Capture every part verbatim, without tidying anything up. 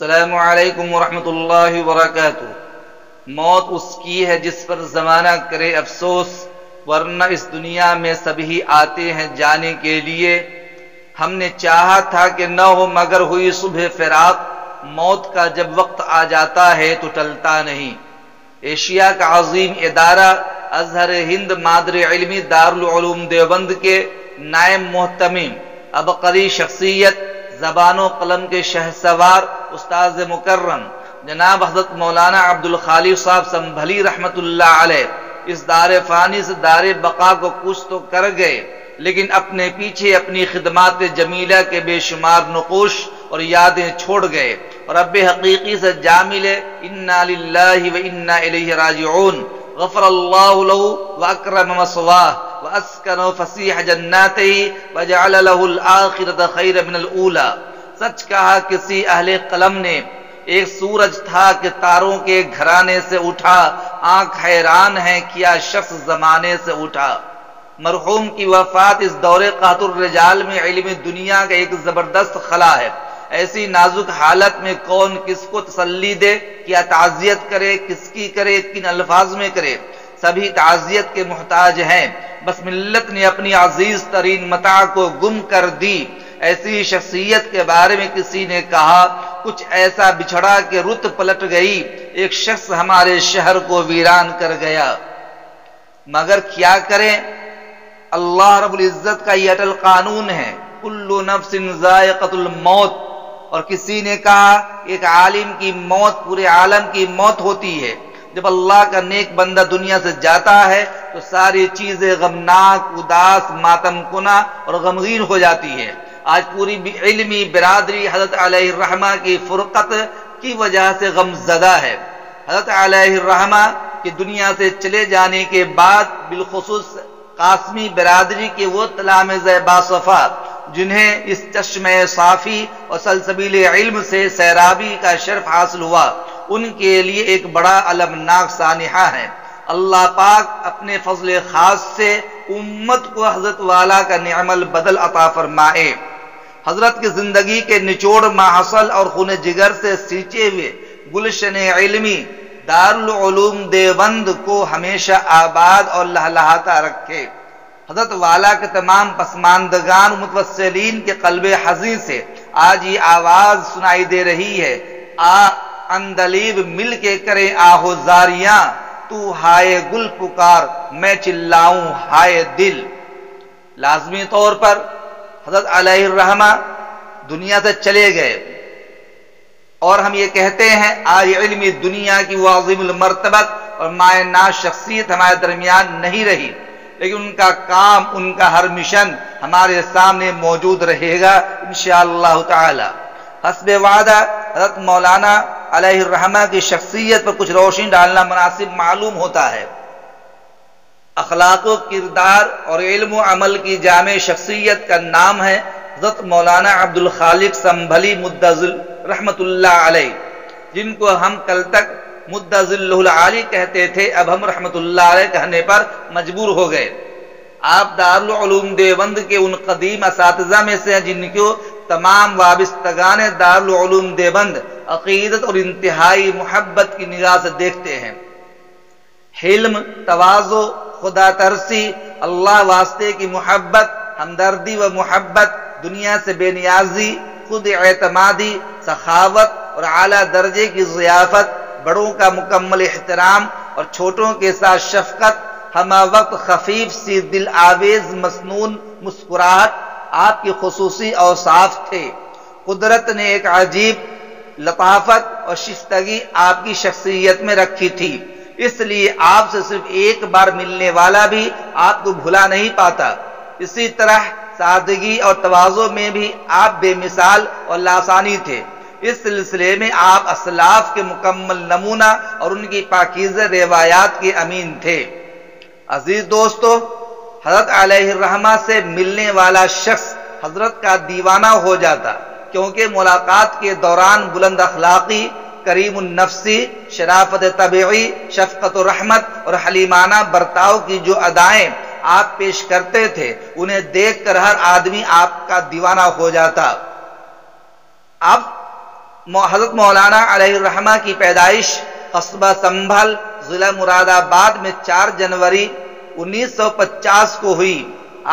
अस्सलामुअलैकुम वरहमतुल्लाहि वबरकातुहू। मौत उसकी है जिस पर ज़माना करे अफसोस, वरना इस दुनिया में सभी आते हैं जाने के लिए। हमने चाहा था कि न हो मगर हुई सुबह फिराक, मौत का जब वक्त आ जाता है तो टलता नहीं। एशिया का अजीम इदारा अजहर हिंद मादरे इल्मी दारुल उलूम देवबंद के नायब मोहतमिम अबकारी शख्सियत ज़बानो कलम के शहसवार उस्ताद मुकर्रम जनाब हज़रत मौलाना अब्दुल खालिक साहब संभली रहमतुल्लाह अलैह इस दार फ़ानी से दार बका को कुछ तो कर गए, लेकिन अपने पीछे अपनी खिदमात जमीला के बेशुमार नक़ुश और यादें छोड़ गए और अब हकीकी से जामिल इन्ना लिल्लाहि व इन्ना इलैहि राजिऊन। गफ़रल्लाहु लहू व अकरम मसवाह व अस्कनहू फसीह जन्नातिही व जअल लहुल आखिरत खैर मिनल ऊला। सच कहा किसी अहले कलम ने, एक सूरज था कि तारों के घराने से उठा, आंख हैरान है किया शख्स जमाने से उठा। मरहूम की वफात इस दौरे कातुर रिजाल में इल्मी दुनिया का एक जबरदस्त खला है। ऐसी नाजुक हालत में कौन किसको तसल्ली दे, क्या ताज़ियत करे, किसकी करे, किन अल्फाज में करे, सभी ताज़ियत के मोहताज हैं। बस मिल्लत ने अपनी अजीज तरीन मता को गुम कर दी। ऐसी शख्सियत के बारे में किसी ने कहा, कुछ ऐसा बिछड़ा के रुत पलट गई, एक शख्स हमारे शहर को वीरान कर गया। मगर क्या करें, अल्लाह रब्बुल इज्जत का यह अटल कानून है, कुल्लु नफ्सिन जायकतुल मौत। और किसी ने कहा एक आलिम की मौत पूरे आलम की मौत होती है। जब अल्लाह का नेक बंदा दुनिया से जाता है तो सारी चीजें गमनाक, उदास, मातमकुना और गमगीन हो जाती है। आज पूरी इल्मी बिरादरी हजरत अलैहिर्रहमा की फुरकत की वजह से गमजदा है। हजरत अलैहिर्रहमा के दुनिया से चले जाने के बाद बिलखुसूस कास्मी बिरादरी के वो तलामेज़ बासफ़ा जिन्हें इस चश्मे साफ़ी और सलसबीले इल्म से सैराबी का शर्फ हासिल हुआ, उनके लिए एक बड़ा अलमनाक सानिहा है। अल्लाह पाक अपने फजल खास से उम्मत को हजरत वाला का निअमल बदल अता फरमाए। हजरत की जिंदगी के निचोड़ माहसल और खून जिगर से सींचे हुए गुलशन इल्मी दारुल उलूम देवबंद को हमेशा आबाद और लहलहाता रखे। हजरत वाला के तमाम पसमानदगान मुतवस्सिलीन के कल्बे हज़ीं से आज ये आवाज़ सुनाई दे रही है, आ अंदलीब मिल के करे आहो जारियां, तू हाय गुल पुकार मैं चिल्लाऊं हाय दिल। लाजमी तौर पर हजरत अलैहिर्रहमा दुनिया से चले गए और हम ये कहते हैं आज इल्मी दुनिया की वह अज़ीमुल मर्तबत और मायनाज़ शख्सियत हमारे दरमियान नहीं रही, लेकिन उनका काम, उनका हर मिशन हमारे सामने मौजूद रहेगा इंशाअल्लाह ताला। हस्बे वादा हज़रत मौलाना अलैहिर्रहमा की शख्सियत पर कुछ रोशनी डालना मुनासिब मालूम होता है। अखलाक़ो, किरदार और इल्म अमल की जामे शख्सियत का नाम है हज़रत मौलाना अब्दुल खालिक संभली मुद्दज़िल रहमतुल्लाह अलैह, जिनको हम कल तक मुद्दज़िल्लुल आली कहते थे, अब हम रहमतुल्लाह अलैह कहने पर मजबूर हो गए। आप दारुल उलूम देवबंद के उन कदीम असातिज़ा में से हैं जिनको तमाम वाबिस्तगान दारुल उलूम देवबंद अक़ीदत और इंतहाई मोहब्बत की निगाह से देखते हैं। हिल्म, तवाज़ो, खुदा तरसी, अल्लाह वास्ते की मोहब्बत, हमदर्दी व मोहब्बत, दुनिया से बेनियाजी, खुद एतमादी, सखावत और आला दर्जे की ज़ियाफ़त, बड़ों का मुकम्मल एहतराम और छोटों के साथ शफकत, हमा वक्त खफीफ सी दिल आवेज़ मसनून मुस्कुराहट आपकी खुसूसी औसाफ थे। कुदरत ने एक अजीब लताफत और शिस्तगी आपकी शख्सियत में रखी थी, इसलिए आपसे सिर्फ एक बार मिलने वाला भी आपको भुला नहीं पाता। इसी तरह सादगी और तवाज़ो में भी आप बेमिसाल और लासानी थे। इस सिलसिले में आप असलाफ के मुकम्मल नमूना और उनकी पाकीज़ रिवायात के अमीन थे। अजीज दोस्तों, हजरत अलैहिर्रहमा से मिलने वाला शख्स हजरत का दीवाना हो जाता, क्योंकि मुलाकात के दौरान बुलंद अखलाकी, करीमुन्नफसी, शराफत तबीई, शफकत और रहमत और हलीमाना बर्ताव की जो अदाएँ आप पेश करते थे, उन्हें देखकर हर आदमी आपका दीवाना हो जाता। अब हज़रत मौलाना अलैहिर्रहमा की पैदाइश कस्बा संभल ज़िला मुरादाबाद में चार जनवरी उन्नीस सौ पचास को हुई।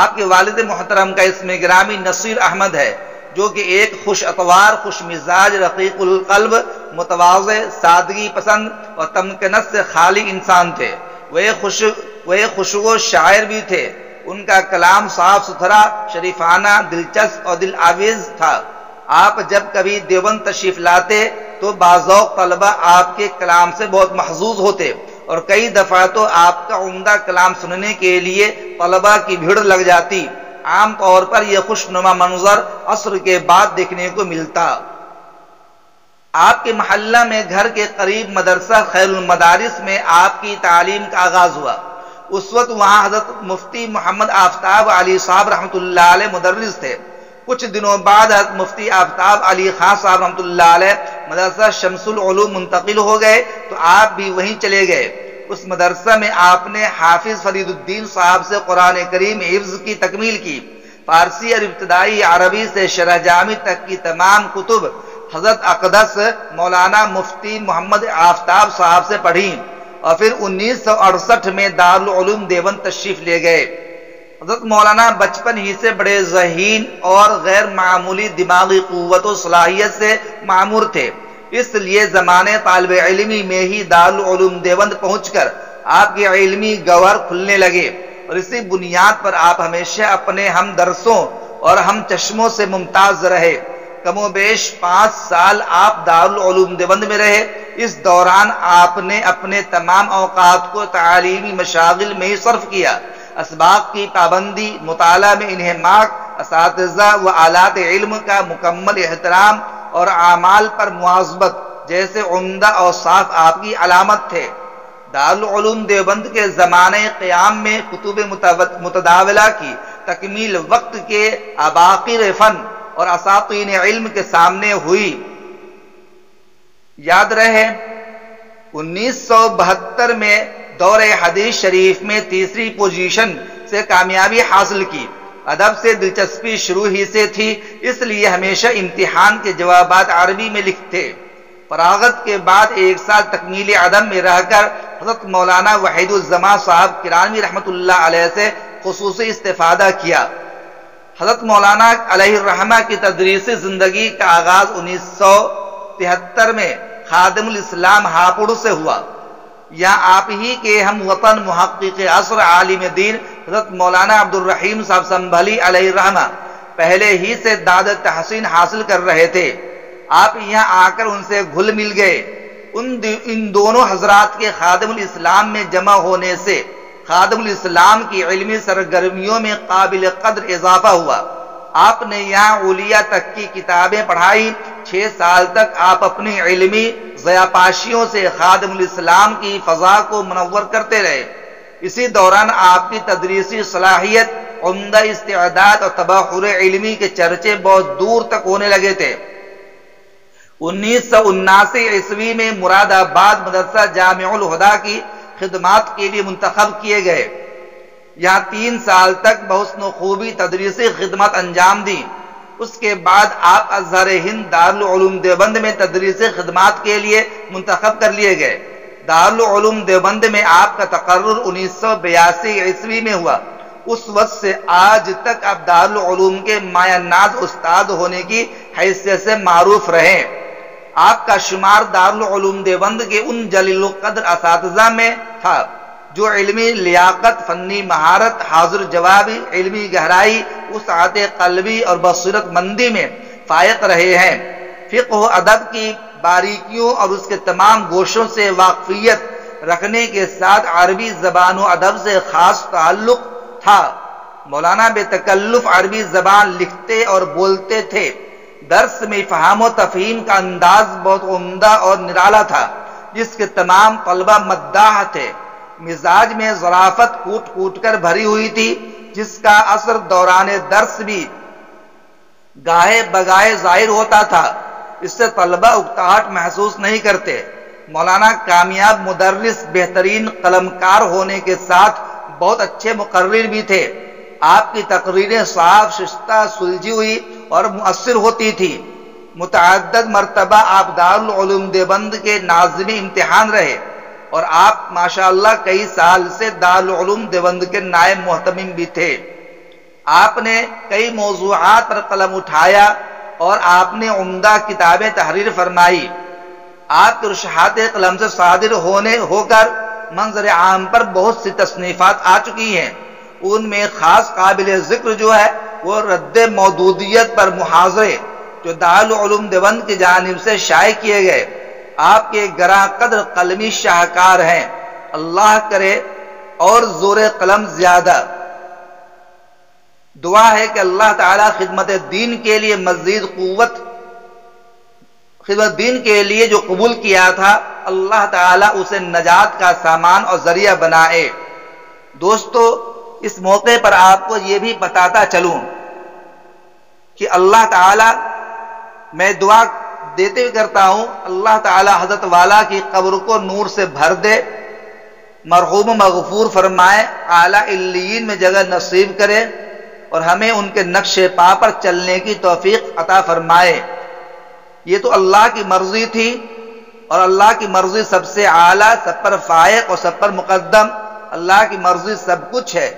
आपके वालिद मोहतरम का इसमें ग्रामी नसीर अहमद है, जो कि एक खुश अतवार, खुश मिजाज, रकीकुल कल्ब, मुतवाज़े, सादगी पसंद और तमकनस से खाली इंसान थे। वे खुश वे खुशगो शायर भी थे। उनका कलाम साफ सुथरा, शरीफाना, दिलचस्प और दिल आवेज था। आप जब कभी देवबंद तशरीफ लाते तो बाज़ौक़ तलबा आपके कलाम से बहुत महजूज होते और कई दफ़ा तो आपका उम्दा कलाम सुनने के लिए तलबा की भीड़ लग जाती। आम तौर पर यह खुशनुमा मंजर असर के बाद देखने को मिलता। आपके महल्ला में घर के करीब मदरसा खैरुल मदारिस में आपकी तालीम का आगाज़ हुआ। उस वक्त वहाँ हजरत मुफ्ती मोहम्मद आफ्ताब अली साहब रहमतुल्लाह अलैह मुदर्रिस थे। कुछ दिनों बाद हजरत मुफ्ती आफ्ताब अली खान साहब रहमतुल्लाह अलैह मदरसा शम्सुल उलूम मुंतकिल हो गए तो आप भी वहीं चले गए। उस मदरसा में आपने हाफिज फरीदुद्दीन साहब से कुरान करीम हिफ्ज की तकमील की। फारसी और इब्तदाई अरबी से शरह जामी तक की तमाम कुतुब हजरत अकदस मौलाना मुफ्ती मोहम्मद आफ्ताब साहब से पढ़ी और फिर उन्नीस सौ अड़सठ में दारुल उलूम देवबंद तशरीफ ले गए। हजरत मौलाना बचपन ही से बड़े ज़हीन और गैर मामूली दिमागी क़ुव्वत और सलाहियत से मामूर थे। इसलिए ज़माने तालिबे इल्मी में ही दारुल उलूम देवबंद पहुंचकर आपके इल्मी गवर खुलने लगे और इसी बुनियाद पर आप हमेशा अपने हम दरसों और हम चश्मों से मुमताज़ रहे। कमोबेश पाँच साल आप दारुल उलूम देवबंद में रहे। इस दौरान आपने अपने तमाम औकात को तालीमी मशागिल में ही सर्फ किया। असबाब की पाबंदी, मुताला में इन्हेमाक, असातिज़ा व आलात इल्म का मुकम्मल एहतराम और आमाल पर मुआजबत जैसे उम्दा और साफ आपकी अलामत थे। दारुल उलूम देवबंद के ज़माने क़याम में कुतुब मुतदावला की तकमील वक्त के अबाकिर फ़न और असातीन इल्म के सामने हुई। याद रहे उन्नीस सौ बहत्तर में दौरे हदीस शरीफ में तीसरी पोजीशन से कामयाबी हासिल की। अदब से दिलचस्पी शुरू ही से थी, इसलिए हमेशा इम्तिहान के जवाबात अरबी में लिखते। फरागत के बाद एक साल तकमील अदम में रहकर हजरत मौलाना वहीदुलजमा साहब किरानी रहमतुल्लाह अलैह से खुसूसी इस्तेफादा किया। हजरत मौलाना अलैहिर्रहमा की तदरीसी जिंदगी का आगाज उन्नीस सौ तिहत्तर में खादिमुल इस्लाम हापुड़ से हुआ। यहाँ आप ही के हम वतन मुहक्किक़ असर आलिम दीन हजरत मौलाना अब्दुर रहीम साहब संभली अलैहिर्रहमा पहले ही से दाद तहसीन हासिल कर रहे थे। आप यहाँ आकर उनसे घुल मिल गए। उन इन दोनों हजरात के खादिमुल इस्लाम में जमा होने से खादिमुल इस्लाम की इल्मी सरगर्मियों में काबिल कद्र इजाफा हुआ। आपने यहाँ उलिया तक की किताबें पढ़ाई। छः साल तक आप अपनी इल्मी ज़यापाशियों से खादिमुल इस्लाम की फ़ज़ा को मनव्वर करते रहे। इसी दौरान आपकी तदरीसी सलाहियत, उम्दा इस्तेदाद और तबाहुर इल्मी के चर्चे बहुत दूर तक होने लगे थे। उन्नीस सौ उन्नासी ईस्वी में मुरादाबाद मदरसा जामिउल हुदा की खिदमात के लिए मुंतखब किए गए। यहाँ तीन साल तक बहुस्नो खूबी तदरीसी खिदमत अंजाम दी। उसके बाद आप अजहर हिंद दारुल उलूम देवबंद में तदरीसी खिदमत के लिए मुंतखब कर लिए गए। दारुल उलूम देवबंद में आपका तकर्रुर उन्नीस सौ बयासी ईस्वी में हुआ। उस वक्त से आज तक आप दारुल उलूम के मायानाज उस्ताद होने की हैसियत से मारूफ रहे। आपका शुमार दारुल उलूम देवबंद के उन जलील कद्र असातिज़ा में था जो इल्मी लियाकत, फनी महारत, हाजिर जवाबी, इल्मी गहराई, उस आते कल्बी और बसीरतमंदी में फायक रहे हैं। फ़िक़्ह व अदब की बारीकियों और उसके तमाम गोशों से वाक़फ़ियत रखने के साथ अरबी ज़बान व अदब से ख़ास ताल्लुक़ था। मौलाना बेतकल्लुफ़ अरबी ज़बान लिखते और बोलते थे। दर्स में फ़हम व तफ़हीम का अंदाज़ बहुत उम्दा और निराला था, जिसके तमाम तलबा मद्दाह थे। मिजाज में ज़राफ़त कूट कूट कर भरी हुई थी, जिसका असर दौरान दर्स भी गाहे बगाहे जाहिर होता था। इससे तलबा उकताहट महसूस नहीं करते। मौलाना कामयाब मुदर्रिस, बेहतरीन कलमकार होने के साथ बहुत अच्छे मुकर्रिर भी थे। आपकी तकरीरें साफ, शिस्ता, सुलझी हुई और मुअस्सिर होती थी। मुतअद्दद मरतबा आप दारुल उलूम देवबंद के नाज़िम इम्तिहान रहे और आप माशाअल्लाह कई साल से दारुल उलूम देवबंद के नायब मोहतमिम भी थे। आपने कई मौज़ूआत पर कलम उठाया और आपने उम्दा किताबें तहरीर फरमाई। आपके रुशहात कलम से सादिर होने होकर मंजर आम पर बहुत सी तसनीफात आ चुकी हैं। उनमें खास काबिल जिक्र जो है वो रद्द मौदूदियत पर मुहाजरे जो दारुल उलूम देवबंद की जानिब से शाये किए गए आपके गरां कदर कलमी शाहकार हैं। अल्लाह करे और जोर कलम ज्यादा। दुआ है कि अल्लाह ताला खिदमत दीन के लिए मज़ीद क़ुव्वत खिदमत दीन के लिए जो कबूल किया था अल्लाह ताला उसे नजात का सामान और जरिया बनाए। दोस्तों, इस मौके पर आपको ये भी बताता चलूं कि अल्लाह ताला मैं दुआ देते हुए करता हूँ अल्लाह ताला हजरत वाला की कब्र को नूर से भर दे, मरहूम मगफूर फरमाए, आला इल्लियीन में जगह नसीब करे और हमें उनके नक्शे पा पर चलने की तौफीक अता फरमाए। ये तो अल्लाह की मर्जी थी और अल्लाह की मर्जी सबसे आला, सब पर फायक और सब पर मुकद्दम। अल्लाह की मर्जी सब कुछ है,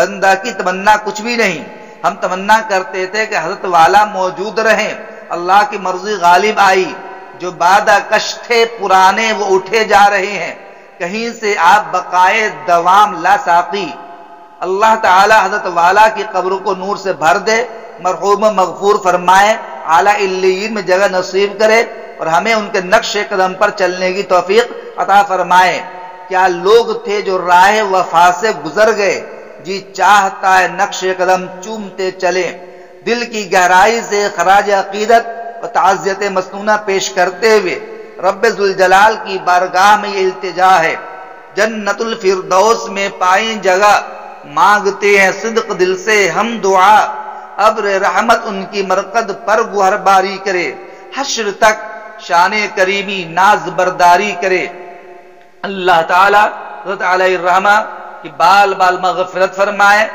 बंदा की तमन्ना कुछ भी नहीं। हम तमन्ना करते थे कि हजरत वाला मौजूद रहें, अल्लाह की मर्जी गालिब आई। जो बादा कश थे पुराने वो उठे जा रहे हैं, कहीं से आप बकाए दवाम ला साकी। अल्लाह ताला हजरत वाला की कब्र को नूर से भर दे, मरहूम मगफूर फरमाए, आला इल्लियीन में जगह नसीब करे और हमें उनके नक्शे कदम पर चलने की तौफीक अता फरमाए। क्या लोग थे जो राह वफा से गुजर गए, जी चाहता है नक्शे कदम चूमते चले। दिल की गहराई से खराज अकीदत और ताज़ियत मसनूना पेश करते हुए रब्बे जुल जलाल की बारगाह में ये इल्तिजा है, जन्नतुल फिरदौस में पाए जगह। मांगते हैं सिद्क दिल से हम दुआ, अब्र रहमत उनकी मरकद पर गुहर बारी करे। हश्र तक शाने करीमी नाज बरदारी करे। अल्लाह ताला रहमा की बाल बाल मगफिरत फरमाए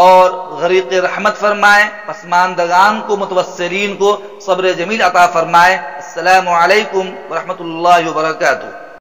और गरीक रहमत फरमाए। पसमानदगान को, मुतवस्सिरीन को सब्र जमील अता फरमाए। अस्सलामु अलैकुम वरहमतुल्लाहि वबरकातुहू।